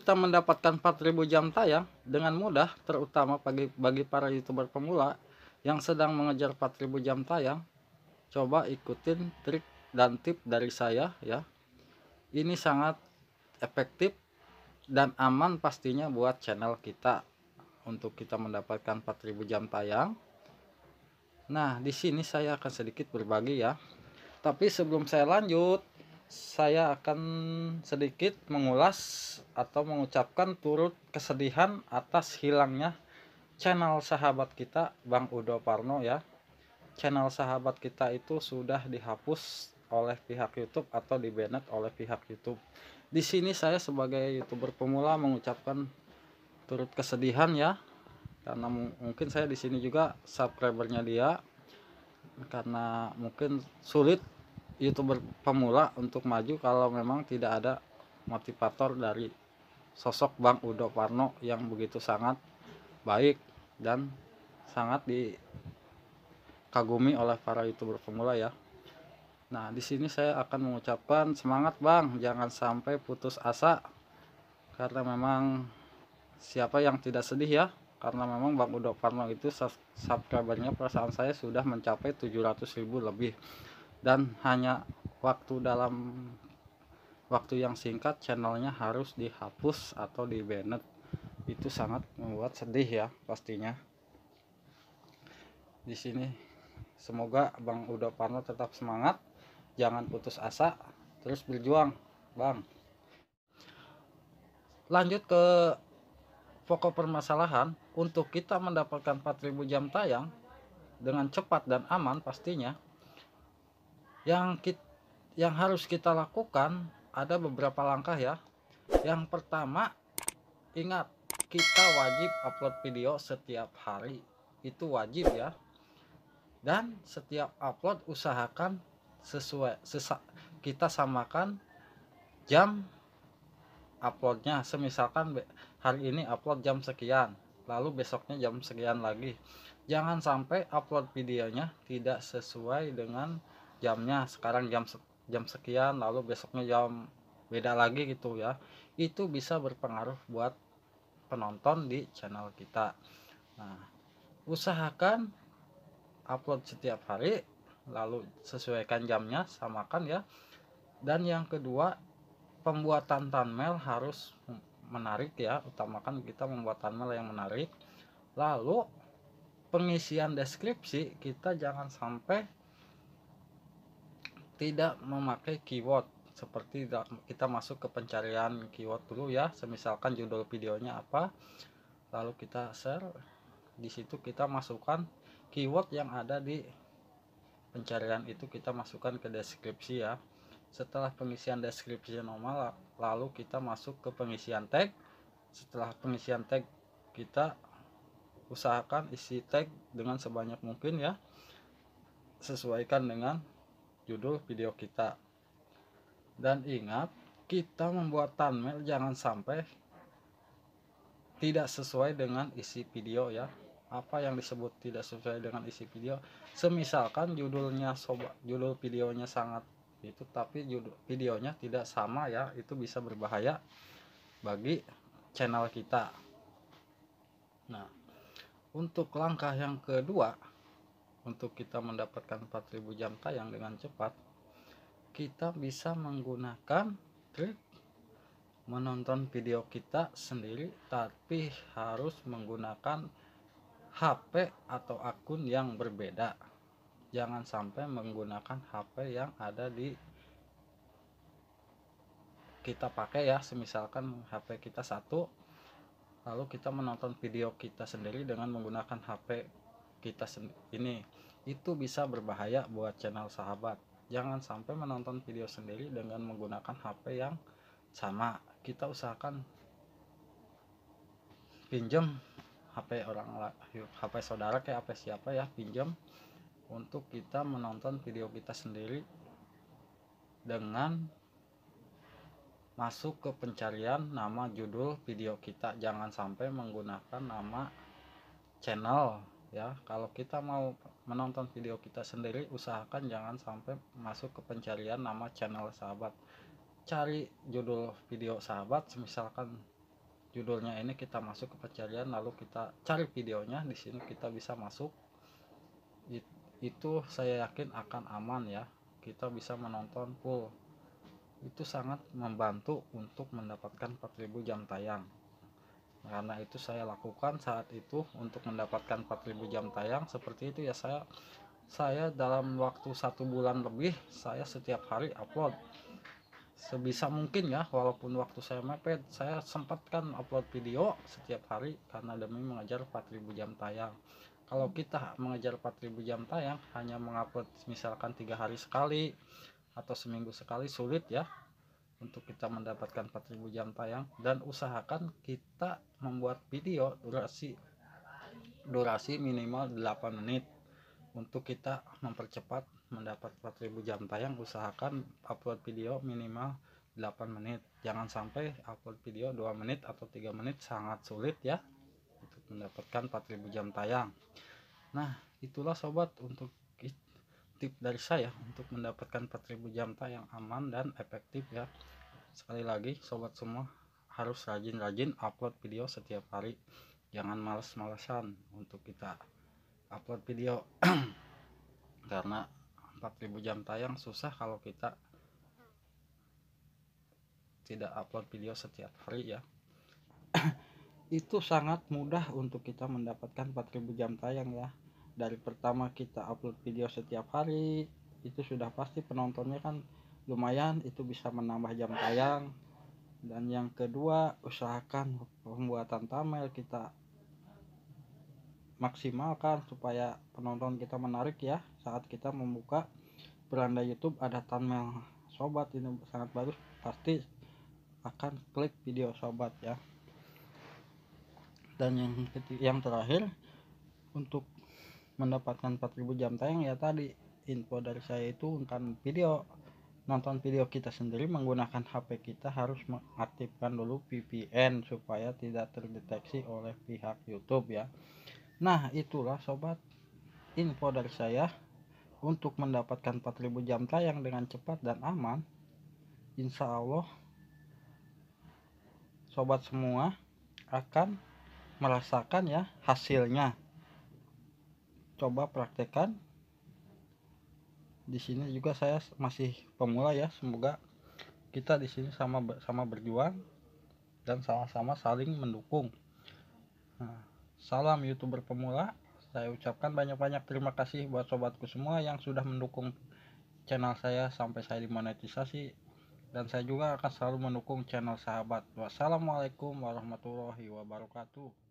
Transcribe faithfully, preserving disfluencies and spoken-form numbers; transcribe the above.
kita mendapatkan empat ribu jam tayang dengan mudah, terutama bagi, bagi para youtuber pemula yang sedang mengejar empat ribu jam tayang. Coba ikutin trik dan tip dari saya ya. Ini sangat efektif dan aman pastinya buat channel kita untuk kita mendapatkan empat ribu jam tayang. Nah, di sini saya akan sedikit berbagi ya. Tapi sebelum saya lanjut, saya akan sedikit mengulas atau mengucapkan turut kesedihan atas hilangnya channel sahabat kita Bang Udo Parno ya. Channel sahabat kita itu sudah dihapus oleh pihak YouTube atau dibanet oleh pihak YouTube. Di sini saya sebagai youtuber pemula mengucapkan turut kesedihan ya, karena mungkin saya di sini juga subscribernya dia, karena mungkin sulit youtuber pemula untuk maju kalau memang tidak ada motivator dari sosok Bang Udo Parno yang begitu sangat baik dan sangat dikagumi oleh para youtuber pemula ya. Nah, di sini saya akan mengucapkan semangat Bang, jangan sampai putus asa, karena memang siapa yang tidak sedih ya, karena memang Bang Udo Parno itu subscribernya perasaan saya sudah mencapai tujuh ratus ribu lebih. Dan hanya waktu dalam waktu yang singkat channelnya harus dihapus atau dibanet. Itu sangat membuat sedih ya pastinya. Di sini semoga Bang Udo Parno tetap semangat, jangan putus asa, terus berjuang Bang. Lanjut ke pokok permasalahan. Untuk kita mendapatkan empat ribu jam tayang dengan cepat dan aman pastinya, Yang, kita, yang harus kita lakukan ada beberapa langkah ya. Yang pertama, ingat, kita wajib upload video setiap hari. Itu wajib ya. Dan setiap upload usahakan sesuai, sesa, kita samakan jam uploadnya. Semisalkan hari ini upload jam sekian, lalu besoknya jam sekian lagi. Jangan sampai upload videonya tidak sesuai dengan jamnya. Sekarang jam jam sekian, lalu besoknya jam beda lagi gitu ya. Itu bisa berpengaruh buat penonton di channel kita. Nah, usahakan upload setiap hari, lalu sesuaikan jamnya, samakan ya. Dan yang kedua, pembuatan thumbnail harus menarik ya. Utamakan kita membuat thumbnail yang menarik. Lalu pengisian deskripsi kita jangan sampai tidak memakai keyword, seperti kita masuk ke pencarian keyword dulu ya. Semisalkan judul videonya apa, lalu kita share, di situ kita masukkan keyword yang ada di pencarian itu, kita masukkan ke deskripsi ya. Setelah pengisian deskripsi normal, lalu kita masuk ke pengisian tag. Setelah pengisian tag, kita usahakan isi tag dengan sebanyak mungkin ya, sesuaikan dengan judul video kita. Dan ingat, kita membuat thumbnail jangan sampai tidak sesuai dengan isi video ya. Apa yang disebut tidak sesuai dengan isi video? Semisalkan judulnya sobat, judul videonya sangat itu, tapi judul videonya tidak sama ya. Itu bisa berbahaya bagi channel kita. Nah, untuk langkah yang kedua, untuk kita mendapatkan empat ribu jam tayang dengan cepat, kita bisa menggunakan trik menonton video kita sendiri, tapi harus menggunakan H P atau akun yang berbeda. Jangan sampai menggunakan H P yang ada di kita pakai ya. Semisalkan H P kita satu, lalu kita menonton video kita sendiri dengan menggunakan H P kita ini, itu bisa berbahaya buat channel sahabat. Jangan sampai menonton video sendiri dengan menggunakan H P yang sama. Kita usahakan pinjam H P orang, H P saudara kayak H P siapa ya, pinjam untuk kita menonton video kita sendiri dengan masuk ke pencarian nama judul video kita. Jangan sampai menggunakan nama channel ya. Kalau kita mau menonton video kita sendiri, usahakan jangan sampai masuk ke pencarian nama channel sahabat. Cari judul video sahabat, misalkan judulnya ini kita masuk ke pencarian, lalu kita cari videonya. Di sini kita bisa masuk, It, itu saya yakin akan aman ya, kita bisa menonton full. Itu sangat membantu untuk mendapatkan empat ribu jam tayang. Karena itu saya lakukan saat itu untuk mendapatkan empat ribu jam tayang seperti itu ya. Saya saya dalam waktu satu bulan lebih saya setiap hari upload sebisa mungkin ya, walaupun waktu saya mepet saya sempatkan upload video setiap hari karena demi mengejar empat ribu jam tayang. Kalau kita mengejar empat ribu jam tayang hanya mengupload misalkan tiga hari sekali atau seminggu sekali, sulit ya untuk kita mendapatkan empat ribu jam tayang. Dan usahakan kita membuat video durasi durasi minimal delapan menit untuk kita mempercepat mendapat empat ribu jam tayang. Usahakan upload video minimal delapan menit, jangan sampai upload video dua menit atau tiga menit, sangat sulit ya untuk mendapatkan empat ribu jam tayang. Nah itulah sobat untuk tip dari saya untuk mendapatkan empat ribu jam tayang aman dan efektif ya. Sekali lagi sobat semua harus rajin-rajin upload video setiap hari, jangan males-malesan untuk kita upload video karena empat ribu jam tayang susah kalau kita tidak upload video setiap hari ya. Itu sangat mudah untuk kita mendapatkan empat ribu jam tayang ya. Dari pertama kita upload video setiap hari itu sudah pasti penontonnya kan lumayan, itu bisa menambah jam tayang. Dan yang kedua usahakan pembuatan thumbnail kita maksimalkan supaya penonton kita menarik ya. Saat kita membuka beranda YouTube ada thumbnail sobat, ini sangat bagus, pasti akan klik video sobat ya. Dan yang ketiga, yang terakhir untuk mendapatkan empat ribu jam tayang ya, tadi info dari saya itu kan video nonton video kita sendiri menggunakan H P, kita harus mengaktifkan dulu V P N supaya tidak terdeteksi oleh pihak YouTube ya. Nah itulah sobat info dari saya untuk mendapatkan empat ribu jam tayang dengan cepat dan aman. Insya Allah sobat semua akan merasakan ya hasilnya. Coba praktekkan. Di sini juga saya masih pemula ya, semoga kita di sini sama sama berjuang dan sama-sama saling mendukung. Nah, salam YouTuber pemula. Saya ucapkan banyak-banyak terima kasih buat sobatku semua yang sudah mendukung channel saya sampai saya dimonetisasi, dan saya juga akan selalu mendukung channel sahabat. Wassalamualaikum warahmatullahi wabarakatuh.